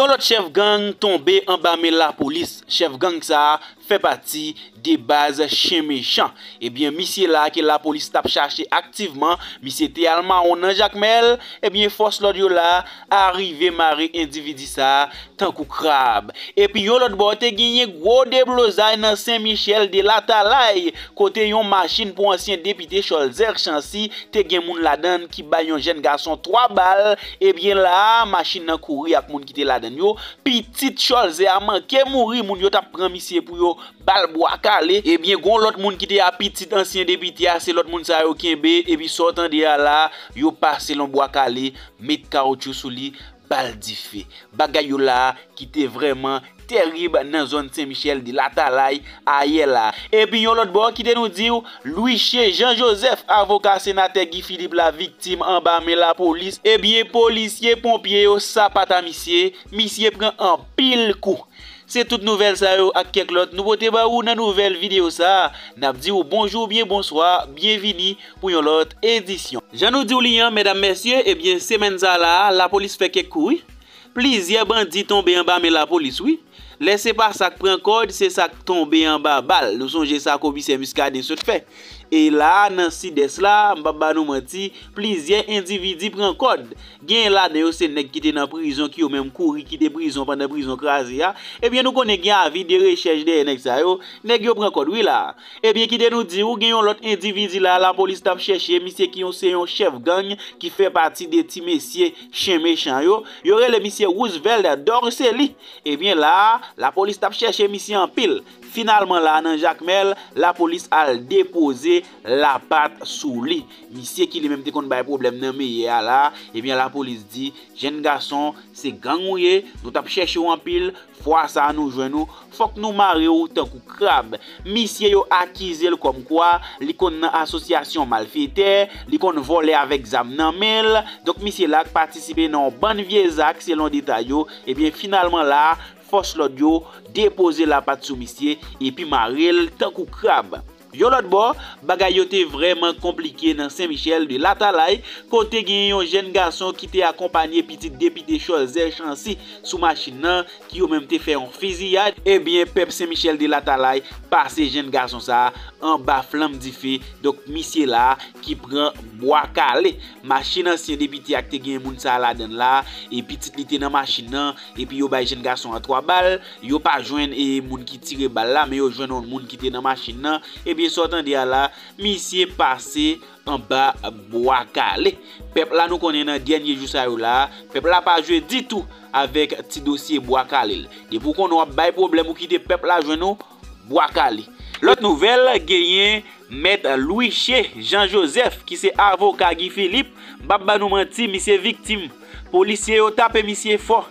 Yon lot chef gang tombé en bas mais la police, chef gang ça fait partie des bases chien méchant. Eh bien, monsieur là que la police tape chercher activement, monsieur était allemand on en Jacmel, eh bien force l'audio là arrivé maré individu ça tant kou crabe. Et puis yon l'autre bote gagné gros déblosaille dans Saint-Michel de la Talaye, côté yon machine pour ancien député Cholzer Chancy, te gen moun la dan qui ba yon jeune garçon 3 balles, eh bien là machine nan couri ak moun ki te la dan yo, petite Cholzer a manqué mouri, moun yo tap pran monsieur pou yo balboa calé. Et bien gon l'autre moun qui te a petit ancien député, c'est l'autre moun sa yo kenbe, et puis sortant de là, yo passé l'on bois calé, met caoutchouc sou li, bal di fè. Bagay yo la qui te vraiment terrible dans zone Saint-Michel de la Talaye aye là. Et puis yon l'autre bord qui te nous dit Louis-Chez Jean-Joseph, avocat sénateur Guy Philippe la victime en bas mais la police. Et bien policier pompier yo sa pata monsieur, monsieur prend un pile coup. C'est toute nouvelle ça yo ak quelques l'autre nouveauté ba ou nan nouvelle vidéo ça. N'a dit ou bonjour bien bonsoir, bienvenue pour yon l'autre édition. J'en nous dis mesdames messieurs, et bien semaine ça là, la police fait quelques coups. Plusieurs bandits tombés en bas mais la police oui. Laissez pas ça prend code, c'est ça tomber en bas balle. Nous songez ça commissaire Muscadin se fait. Et là dans Sides là, m'baba nous menti, plusieurs individus prend code. Gen là dans c'est nèg qui était dans prison qui ont même couru qui était prison pendant prison crasé. Et bien nous connaît gen avis de recherche des nèg ça yo, nèg yo prend code oui là. Et bien qui te nous dit ou gen yon l'autre individu là, la police t'a chercher monsieur qui on c'est un chef gang qui fait partie des petits messieurs chien méchant yo. Yo relè monsieur Roosevelt Dorsely. Et bien là la police t'a cherché monsieur en pile. Finalement là dans Jacmel, la police a déposé la patte sous lui. Monsieur qui lui-même te kon bay problème nan meye là, et bien la police dit jeune garçon, c'est gang ouye, nous t'a cherché en pile, fois ça nous joindre nous, faut que nous marrer tant kou crabe. Monsieur yo accusé comme quoi, li kon nan association malfaiteur, li kon voler avec zam nan mel. Donc monsieur là participer dans bonne vieille acte selon détail yo, et bien finalement là force l'audio, déposer la patte sous monsieur et puis marel tant kou crabe. Yo l'autre bord, bagay yo te vraiment compliqué dans Saint-Michel de la Talaye, côté gen yon jeune garçon qui te accompagné petit député Cholzer Chancy sous machine nan qui yo même te fait en fusillade. Et bien peuple Saint-Michel de la Talaye passé jeune garçon ça en bas flamme di feu. Donc monsieur là qui prend bois calé, machine ancien député ak te gen moun sa la den là et petit li te dans machine nan et puis yo bay jeune garçon à 3 balles, yo pas joindre et moun qui tire balle là mais yo joindre moun qui te dans machine nan. Et bien sortant de là, monsieur passé en bas bois calé. Peuple là nous connaît dans dernier jour ça là, peuple là pas joué du tout avec petit dossier bois calé. Et pour qu'on a bail problème ou quitter peuple là joindre nous bois calé. L'autre nouvelle gagné Maître Louis-Chez Jean-Joseph qui c'est avocat Guy Philippe, baba nous menti monsieur victime. Policier yo tapé monsieur fort.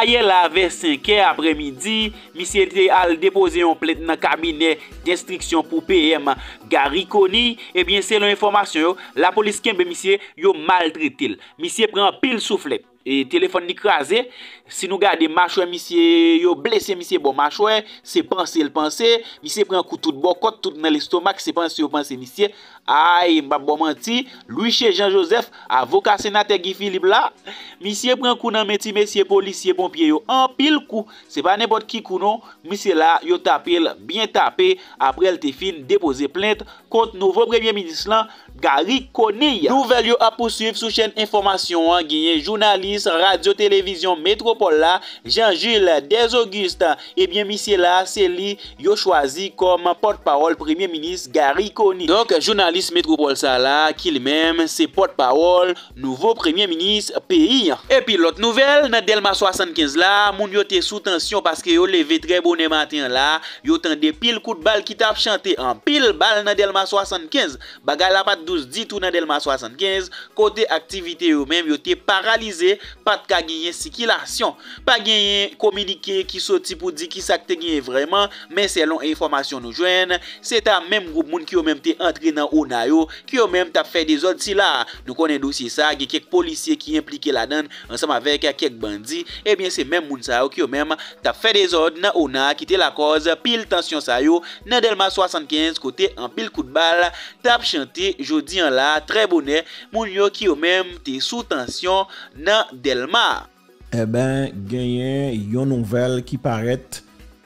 Ayer la vers 5h après-midi, monsieur était al déposer en plainte dans cabinet d'instruction pour PM Gary Conille. Et bien selon information, la police kembe monsieur yo maltraité. Monsieur prend pile soufflet et téléphone li krasé. Si nous garder machoué monsieur yo blessé monsieur bon machoué, c'est penser le penser, monsieur prend coup tout bon côté tout dans l'estomac, c'est penser yo penser monsieur. Aïe, m'a bon menti, Louis-Chez Jean-Joseph, avocat sénateur Guy Philippe là, monsieur prend coup dans métier monsieur policier pompier yo en pile coup, c'est pas n'importe qui coup non, monsieur là yo tapé bien tapé après elle te fin déposer plainte contre nouveau premier ministre là Gary Conille. Nouvelle yo a poursuivre sous chaîne information en gagné journaliste radio télévision Métropole là Jean-Jules Desaugustes. Et bien monsieur là c'est lui yo choisi comme porte-parole premier ministre Gary Conille. Donc journaliste Métropole ça là qui lui-même c'est porte-parole nouveau premier ministre pays. Et puis l'autre nouvelle dans Delma 75 là moun yo te sous tension parce que yo levé très bonne matin là yo tendé pile coup de balle qui t'a chanté en pile balle dans Delma 75. Bagay la pas 12 dit tout dans Delma 75 côté activité yo même yo te paralysé. Pas de cas gagné circulation, pas gagné communiqué qui sorti pour dire qui ça te gagné vraiment, mais selon information nous joignent, c'est un même groupe moun qui ont même été entré dans Onayo, qui ont même t'a fait des autres là. Nous connaissons dossier ça, il y a quelques policiers qui impliqués là-dedans ensemble avec quelques bandits. Et bien c'est même moun ça qui ont même t'a fait des ordres dans Ona qui était la cause pile tension ça yo dans Delma 75 côté en pile coup de balle, t'a chanté jodi en là très bonnet, moun yo qui ont même été sous tension dans Delma. eh ben gagné une nouvelle qui paraît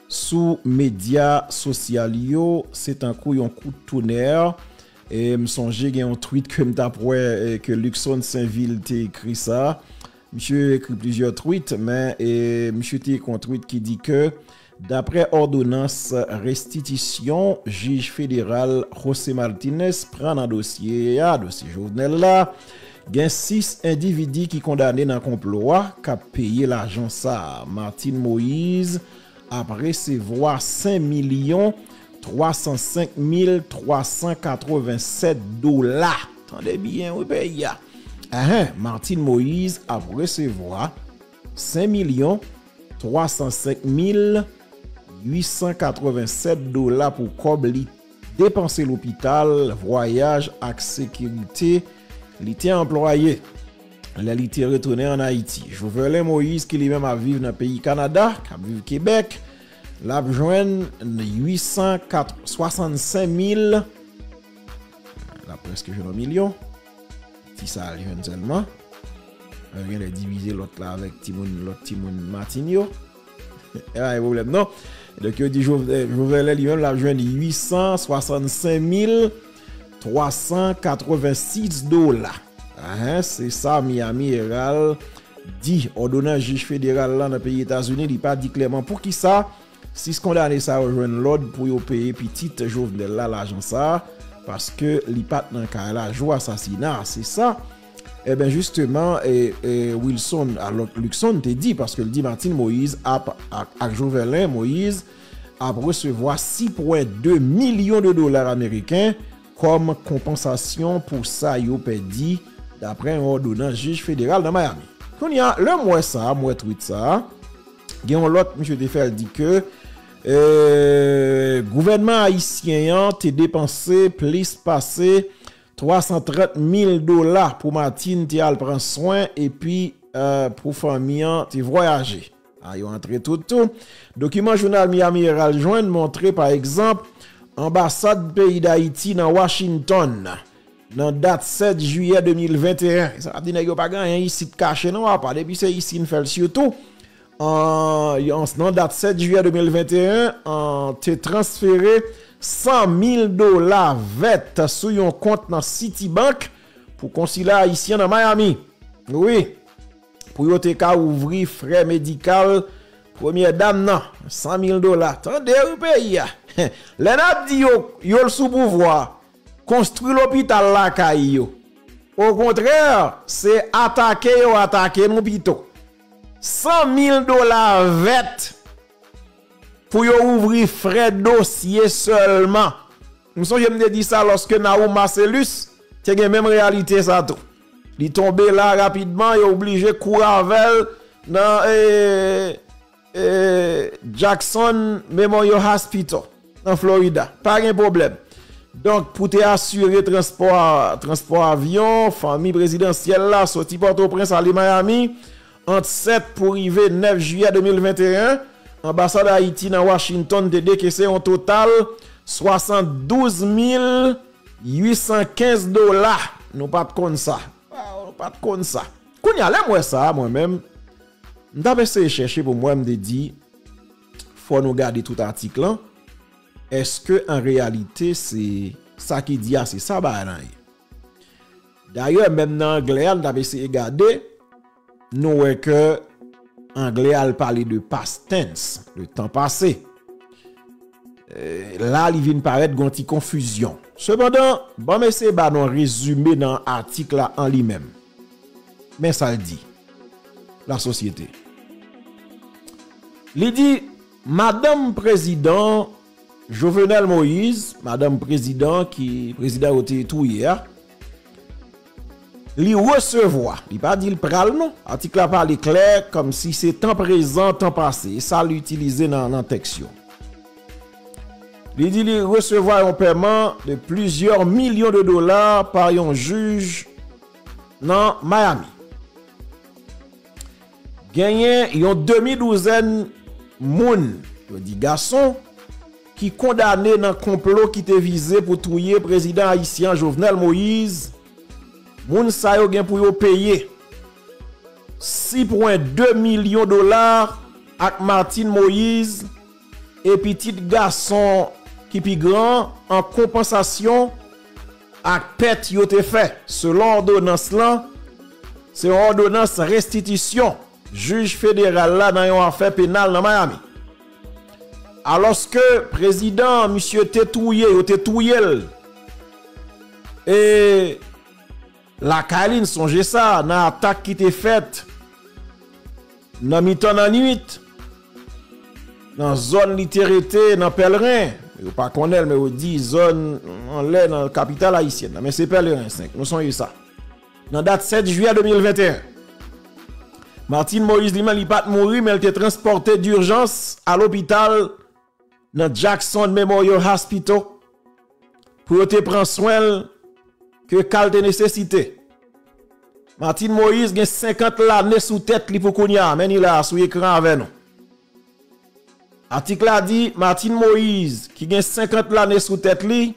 sous médias sociaux, c'est un coup yon coup de tonnerre et me songer un tweet que d'après que Luxon Saint-Ville t'a écrit ça. Monsieur écrit plusieurs tweets mais monsieur t'a écrit un tweet qui dit que d'après ordonnance restitution, juge fédéral José Martinez prend dans dossier dossier Jovenel là. Il y a 6 individus qui condamnés dans le complot qui ont payé l'argent ça. Martine Moïse a recevoir $5 305 387. Attendez bien, oui, pays. Martine Moïse a recevoir 5 305 887 $ pour cobli dépenser l'hôpital, voyage avec sécurité. Il était employé. Il était retourné en Haïti. Jovenel Moïse, qui lui-même a vécu dans le pays Canada, qui a vécu au Québec, l'a joint 865 000. Là, presque un million. Si ça arrive seulement. Rien de diviser l'autre là avec l'autre Timon Martinio. Il n'y a pas de problème, non. Donc, il dit Jovenel lui-même l'a joint 865 386 $. C'est ça, Miami Herald dit. Ordonnant juge fédéral dans le pays États-Unis, il n'a pas dit clairement pour qui ça. Si ce condamné ça rejoint l'ordre pour payer petite Jovenel là, l'agent ça, parce que il pas dans le cas là, joue assassinat, c'est ça. Eh bien, justement, Wilson, alors Luxon te dit, parce que le dit Martine Moïse, à Jovenel Moïse, a recevoir $6,2 millions américains. Comme compensation pour ça, yo perdi d'après un ordonnance juge fédéral de Miami. Quand il y a le mois ça, mois tweet ça, il y a l'autre monsieur Defer dit que gouvernement haïtien a dépensé plus passé $330 000 pour Martine qui prend soin et puis pour famille qui voyager. Ah, yo entré tout. Document journal Miami Herald joindre montré par exemple ambassade pays d'Haïti dans Washington, dans date 7 juillet 2021. Ça a dit qu'il n'y a pas gagné ici caché, non, pas depuis c'est ici, nous faisons surtout. Dans date 7 juillet 2021, on te transféré $100 000 vêtements sur un compte dans Citibank pour consulat haïtien dans Miami. Oui, pour yon te ka ouvrir frais médical. Première dame, non, $100 000. Tendez au pays. Les nab dit yo le sous-pouvoir. Construit l'hôpital la kayo. Au contraire, c'est attaquer ou attaquer nous pito. $100 000 vêt pour yo ouvrir frais dossier seulement. Nous sommes me dit ça lorsque Nao Marcellus, c'est la même réalité ça tout. Il tombé là rapidement, il est obligé de courir avec dans Jackson Memorial Hospital en Florida. Pas de problème. Donc, pour te assurer transport avion, famille présidentielle là, sorti Port-au-Prince à Miami, entre 7 pour arriver 9 juillet 2021, ambassade Haïti dans Washington de décaissé en total $72 815. Nous pas de compte ça. Nous pas de compte ça. Qu'on y allait moi ça, moi-même. D'abord, c'est chercher pour moi, me dit, faut nous garder tout article là. Est-ce que en réalité c'est ça qui dit, c'est ça balan? D'ailleurs, même dans anglais, d'abord c'est regarder, nous est que anglais a parlé de past tense, le temps passé. Là, il vient paraître une petite confusion. Cependant, bon, mais c'est bah non résumé dans l'article là en lui-même. Mais ça le dit. La société. Il dit, Madame Président Jovenel Moïse, Madame Président qui président au tout hier, il recevoir. Il pas dit le pral non. Article là parle clair comme si c'est temps présent, temps passé. Et ça l'utiliser dans l'intection. Il dit, il recevoir un paiement de plusieurs millions de dollars par un juge dans Miami. Gagné yon demi-douzaine moun, yo di garçon, qui condamné dans complot qui te visé pour tuer président haïtien Jovenel Moïse. Moun sa yo gen pou yo payer. $6,2 millions avec Martine Moïse et petit garçon qui plus grand en compensation à pète yote fait. Selon ordonnance là, c'est ordonnance restitution juge fédéral là dans une affaire pénale dans Miami. Alors que président monsieur Tetouye et la Kaline songe ça dans l'attaque qui était faite dans mi-temps dans limite dans zone littérité dans Pèlerin, ou pas connaît mais on dit zone en l'air dans la capitale haïtienne mais c'est Pèlerin 5 nous sommes ça dans date 7 juillet 2021 Martine Moïse lui-même il pas mourir mais elle était transportée d'urgence à l'hôpital dans Jackson Memorial Hospital pour te prendre soin que calde nécessité. Martine Moïse gen 50 l'année sous tête li pou kounya, men il a sous écran avec nous. Article a dit Martine Moïse qui gen 50 l'année sous tête li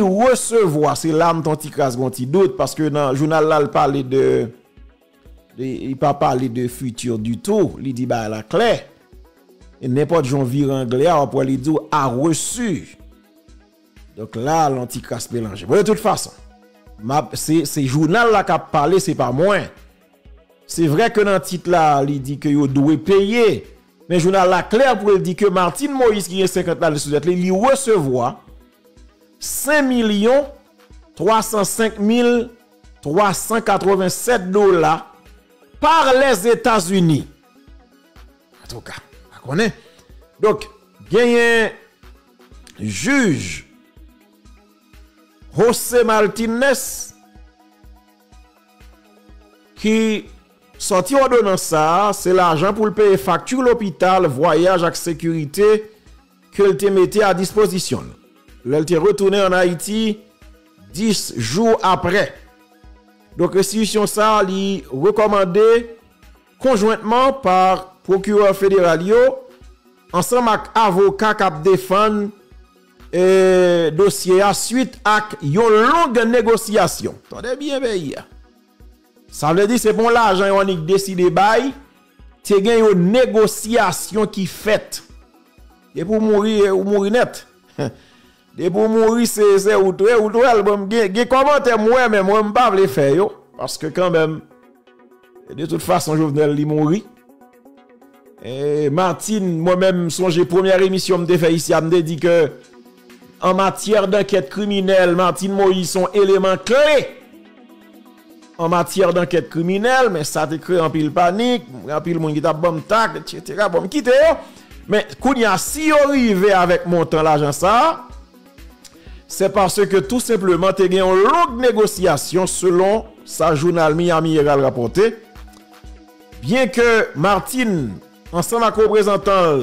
recevoir c'est l'âme ton ticas bon ti doute parce que dans journal là il parlait de il pas parler de futur du tout, il dit bah la clé. Et n'importe Jean vire anglais on pour lui dire a reçu. Donc là, l'anticasse mélange. Bon, de toute façon, c'est journal là qui a parlé, c'est pas moi. C'est vrai que dans le titre là, il dit que vous devez payer. Mais journal là clair pour dire que Martine Moïse, qui est 50 ans de sous-tête, il recevra $5,305,387 par les États-Unis. En tout cas, on connaît. Donc, gagne juge José Martinez qui sorti ordonnance ça, c'est l'argent pour le payer facture l'hôpital, voyage avec sécurité que le te mettait à disposition. Elle te retourné en Haïti 10 jours après. Donc restitution ça li recommandé conjointement par procureur fédéral yo ensemble avec avocat qui défend et dossier à suite à une longue négociation. Tendez bien, pays. Ça veut dire c'est bon l'argent on a décidé bail, c'est une négociation qui fait. Et pour mourir ou mourir net. Et pour mourir c'est ou toi album gay commentaire moi mais moi m'pas veut faire yo parce que quand même de toute façon Jovenel li mourir. Et Martine moi-même songe première émission me fait ici me dit que en matière d'enquête criminelle, Martine Moïse sont éléments clés. En matière d'enquête criminelle, mais ça te crée en pile panique, en pile monde qui t'a bon tac, etc. Bon quitter. Mais kounya si yo arrivé avec montant l'argent ça, c'est parce que tout simplement tu as une longue négociation selon sa journal Miami rapporté. Bien que Martine ensemble avec représentant,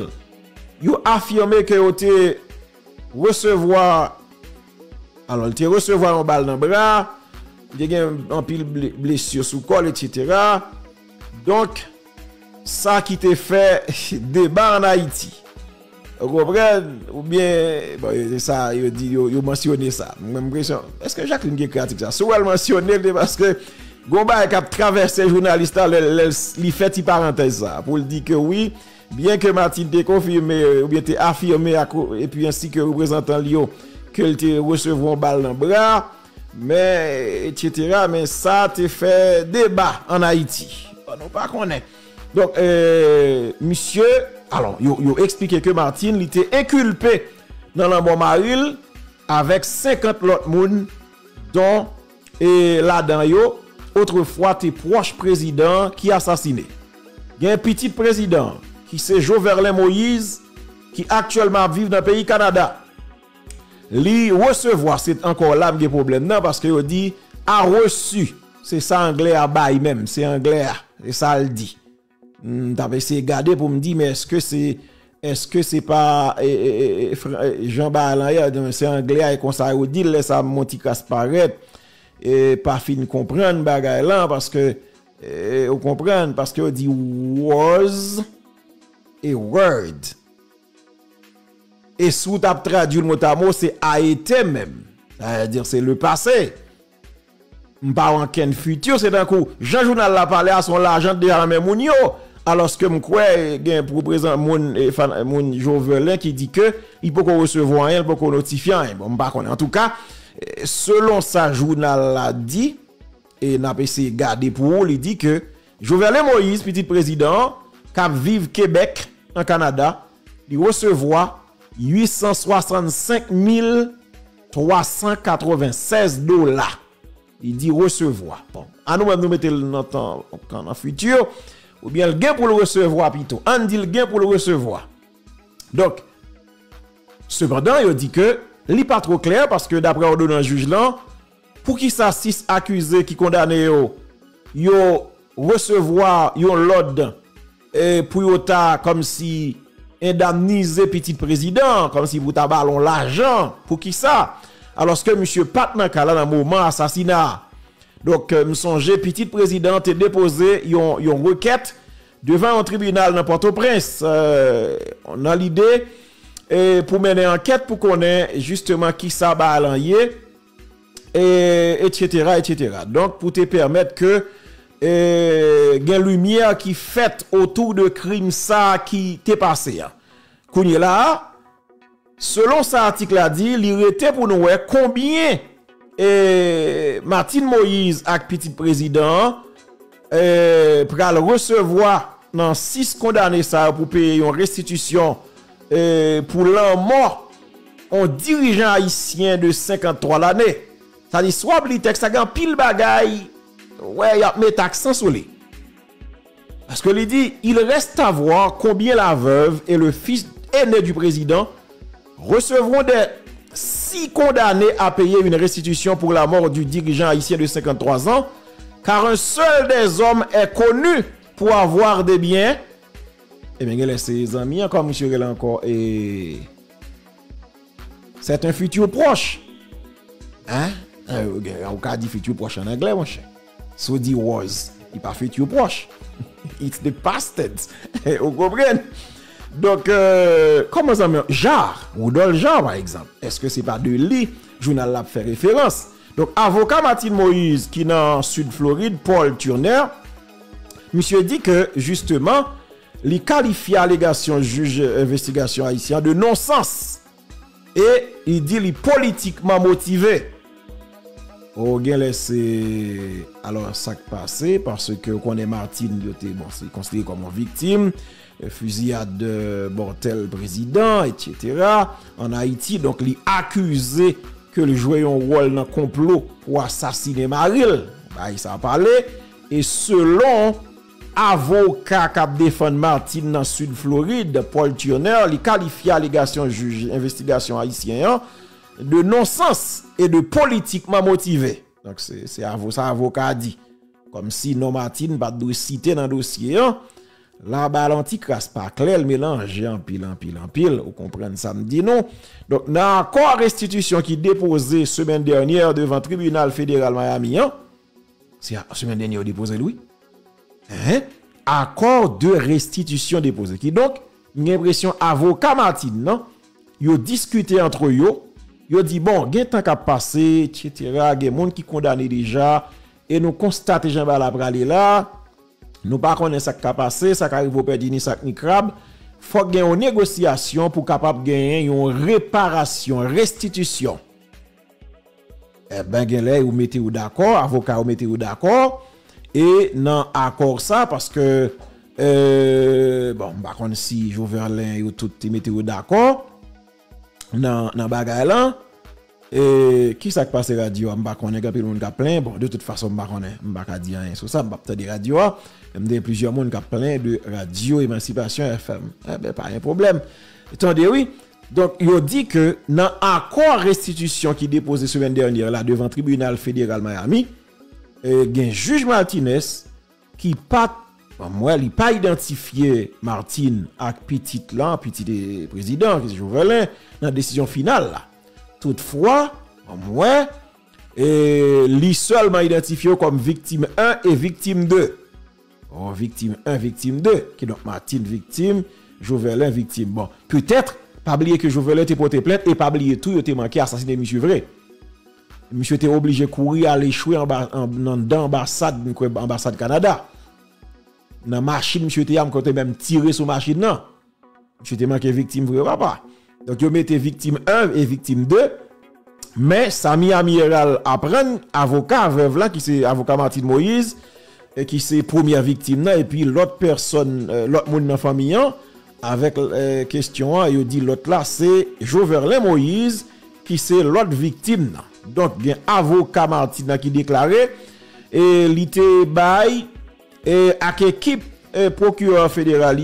yo affirmé que yo te recevoir alors il te recevoir un balle dans le bras, il y a un pile blessure sous col, etc. Donc ça qui te fait débat en Haïti, vous comprenez ou bien bon, ça il dit il mentionné ça même question est-ce que Jacqueline qui critique ça soit elle mentionné parce que Gomba qui a traversé journaliste là il fait une parenthèse ça pour dire que oui. Bien que Martine te confirmé ou bien te affirmé et puis ainsi que représentant Lio que te recevront balle dans le bras, mais etc. Mais ça te fait débat en Haïti. On ne pas connaît. Donc monsieur, alors yo expliqué que Martine il était inculpé dans l'embarmaril avec 50 autres moun dont et là dans yo autrefois tes proches présidents qui assassiné. Il y a un petit président qui c'est Jovenel Moïse, qui actuellement vit dans le pays Canada. Lui recevoir, c'est encore là le problème, non, parce qu'il dit, a reçu, c'est ça anglais à bail même, c'est anglais, c'est ça le dit. T'avais essayé de garder pour me dire, mais est-ce que c'est pas Jean Balan, c'est anglais, et qu'on s'est dit, laisse à Monticasse paraître, et pas fin de comprendre, bagaille là, parce que, vous comprenez, parce qu'il dit, was, et word. Et sous t'as traduit le mot à mot, c'est a été même. C'est-à-dire, c'est le passé. M'pa en ken futur, c'est d'un coup, Jean Journal la parlé à son l'argent de la même moun yo. Alors que m'kwe gen pour présent moun Jovelin qui dit que il peut recevoir rien, il peut notifier rien. Bon m'pa konn en tout cas, selon sa journal la dit et n'a pas essayé garder pour lui dit que Jovenel Moïse petit président cap vive Québec en Canada, il recevoir 865 396 $. Il dit recevoir. Bon, à nous même nous mettons le temps en futur ou bien le gain pour le recevoir plutôt. On dit le gain pour le recevoir. Donc cependant, il dit que il pas trop clair parce que d'après ordonnance juge là, pour qui ça 6 accusés qui condamné yo recevoir yo l'ordre et pour ta comme si indemniser petit président comme si vous ta ballon l'argent pour qui ça. Alors que monsieur Patman Kala dans moment assassinat. Donc me songer petit président te déposer yon requête devant un tribunal dans Port-au-Prince. On a l'idée pour mener enquête pour connaître justement qui ça ballon yé etc., etc. Donc pour te permettre que gen lumière qui fait autour de crime ça qui t'est passé. Kounye la, selon sa article a dit, il était pour nous combien Martine Moïse ak petit président pral recevoir dans 6 condamnés ça pour payer une restitution pour l'an mort un dirigeant haïtien de 53 l'année. Ça dit soit li texte ça grand pile bagay. Ouais, il a mis accent sur lui. Parce que lui dit, il reste à voir combien la veuve et le fils aîné du président recevront des 6 condamnés à payer une restitution pour la mort du dirigeant haïtien de 53 ans, car un seul des hommes est connu pour avoir des biens. Eh bien, il a ses amis encore, monsieur Rel encore. Et c'est un futur proche. Hein? Au cas dit futur proche en anglais, mon cher. So dit was, il pas futur proche. It's the past tense. Vous comprenez? Donc, comment ça me Jarre, Rudolf Jarre par exemple. Est-ce que c'est pas de lui, journal l'a fait référence. Donc, avocat Martine Moïse, qui est dans Sud-Floride, Paul Turner, monsieur dit que, justement, il qualifie allégation juge investigation haïtien de non-sens. Et il dit qu'il est politiquement motivé. Au laissé alors ça passé parce que on est Martine était bon c'est considéré comme une victime fusillade de Bortel président etc. en Haïti donc il accusé que le jouait un rôle dans complot pour assassiner Maril bah il s'en parlait et selon avocat qui défend Martine dans Sud Floride Paul Turner il qualifie allégation juge investigation haïtien de non-sens et de politiquement motivé. Donc, c'est ça avocat dit. Comme si non Martine pas de citer dans le dossier. Hein? La balantique crasse pas clair, mélange en pile. Vous comprenez ça, me dit non. Donc, dans l'accord restitution qui déposé semaine dernière devant le tribunal fédéral Miami, hein? C'est la semaine dernière déposé, lui. Hein? Accord de restitution déposé. Qui donc, une impression avocat Martine, non? Ils ont discuté entre eux. Yo dit bon, gen temps qu'a passé, etc. Gen monde qui condamné déjà et nous constater Jean Bala pralé là, nous pas connaît ça qu'a passé, ça arrive au Perdini, ça ni crabe. Faut gen une négociation pour capable gagner une réparation, restitution. Eh ben gen là ou mettez ou d'accord, avocat ou mettez ou d'accord et non accord ça parce que bon, bah connaît si Jovenel ou tout mettez ou d'accord. Dans bagay là et qui ça passe radio m'pa connait grand monde ka plein bon de toute façon m'pa connait m'pa ka dire rien sur ça m'pa tande radio m'de plusieurs monde ka plein de radio Emancipation FM eh ben pas un problème attendez oui donc il dit que dans accord restitution qui déposé semaine dernière là devant tribunal fédéral Miami gen juge Martinez qui pas moi il pas identifié Martine avec petit président qui Jovelin dans décision finale là. Toutefois moi il seulement identifié comme victime 1 et victime 2. Oh, victime 1 victime 2 qui donc Martine victime, Jovelin victime. Bon, peut-être pas oublier que Jovelin était porté plainte et pas oublier tout il était manqué assassiner monsieur vrai. monsieur était obligé de courir, aller échouer dans l'ambassade Canada. Dans la machine, monsieur était même tiré sur la machine. Non. Monsieur était manqué victime, vrai papa. Donc, vous mettez victime 1 et victime 2. Mais Sami Amiral apprend, avocat, veuve là, qui c'est avocat Martine Moïse, et qui c'est première victime là, et puis l'autre personne, l'autre monde dans la famille, avec question, il dit l'autre là, c'est Jovenel Moïse, qui c'est l'autre victime là. Donc, il y a avocat Martine qui déclarait, et l'ité bail, et avec équipe procureur fédéral,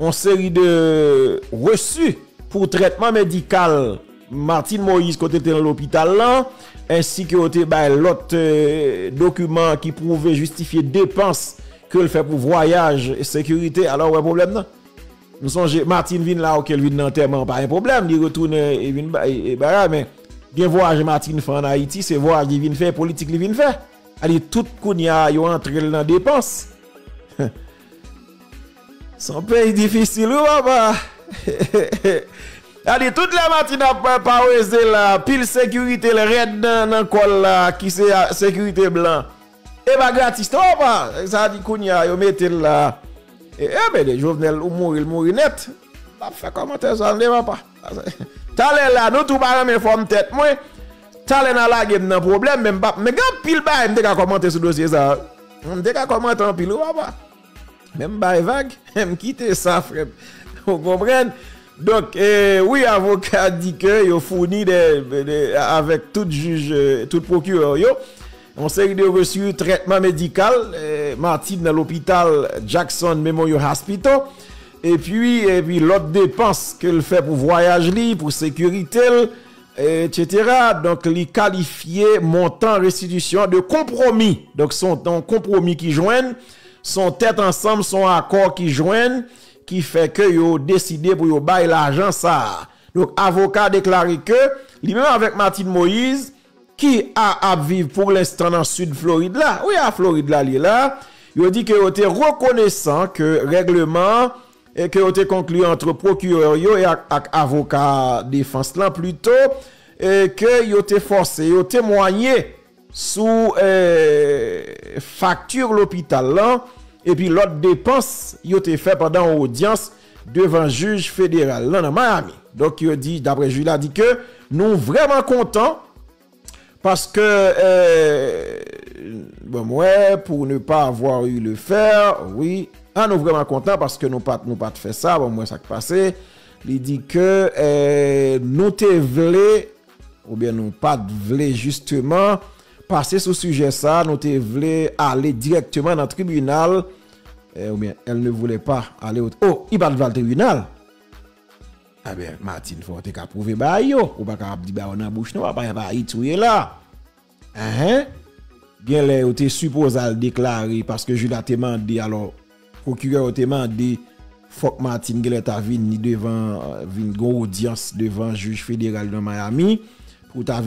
une série de reçus pour traitement médical. Martine Moïse quand était dans l'hôpital là, ainsi que l'autre document qui prouvait justifier dépenses que le fait pour voyage et sécurité. Alors ouais problème non. Nous songe Martine vient là auquel vient d'enterrement pas un problème, il retourne et vient mais bien voyage Martine fait en Haïti, c'est voyage qui vient faire politique qui vient faire. Allez tout kounya yo entre dans dépenses. Son pays difficile papa. Allez, toute la matinée après parouser la pile sécurité, le raid dans col là, qui c'est sécurité blanc. Et bah gratis, pas. Ça dit qu'on y a, yo mettez là. Et ben les Jovenel ou mourir, il mourir net. Pas fait commentaire ça, ne va pas. T'allais là, nous tout pas même forme tête moi. T'allais dans la game, nan problème même pas. Mais quand pile ba, m'te ka commenter ce dossier ça. M'te ka commenter en pile ou pas. Même ba vague, me quitter ça frère. Vous comprenez? Donc, oui, avocat dit que il fournit avec tout juge, tout procureur, on série de reçu traitement médical, Martine dans l'hôpital Jackson Memorial Hospital, et puis l'autre dépense qu'elle fait pour voyage, pour sécurité, etc. Donc, il qualifié montant restitution de compromis. Donc, son compromis qui joignent, son tête ensemble, son accord qui joignent, qui fait que yo décidé pour yo bail l'argent ça. Donc avocat déclaré que lui-même avec Martine Moïse qui a vivre pour l'instant dans sud Floride là. Oui, à Floride là il là, yo dit que yo était reconnaissant que règlement et que yo était conclu entre procureur yo et avocat défense là plutôt et que yo était forcé, yo témoigné sous facture l'hôpital là. Et puis l'autre dépense, il a été fait pendant l'audience devant le juge fédéral là dans Miami. Donc il dit, d'après juge là, dit que nous vraiment contents parce que bon ouais, pour ne pas avoir eu le faire, oui, ah, nous vraiment contents parce que nous pas fait ça, bon moi ça qui passé. Il dit que nous te voulons, ou bien nous pas voulons justement. Passer sur ce sujet ça, nous te voulons aller directement dans le tribunal. Ou bien, elle ne voulait pas aller au... Oh, il va devant le tribunal. Ah bien, Martine, il faut te prouver bah yo. Ou pas qu'à dire bah on a bouche, non, pas bah y tout est là. Hein? Bien là, on te suppose à le déclarer parce que je l'ai demandé. Alors, procureur te demandé, faut que Martine Guelette a venu devant une audience devant le juge fédéral de Miami pour ta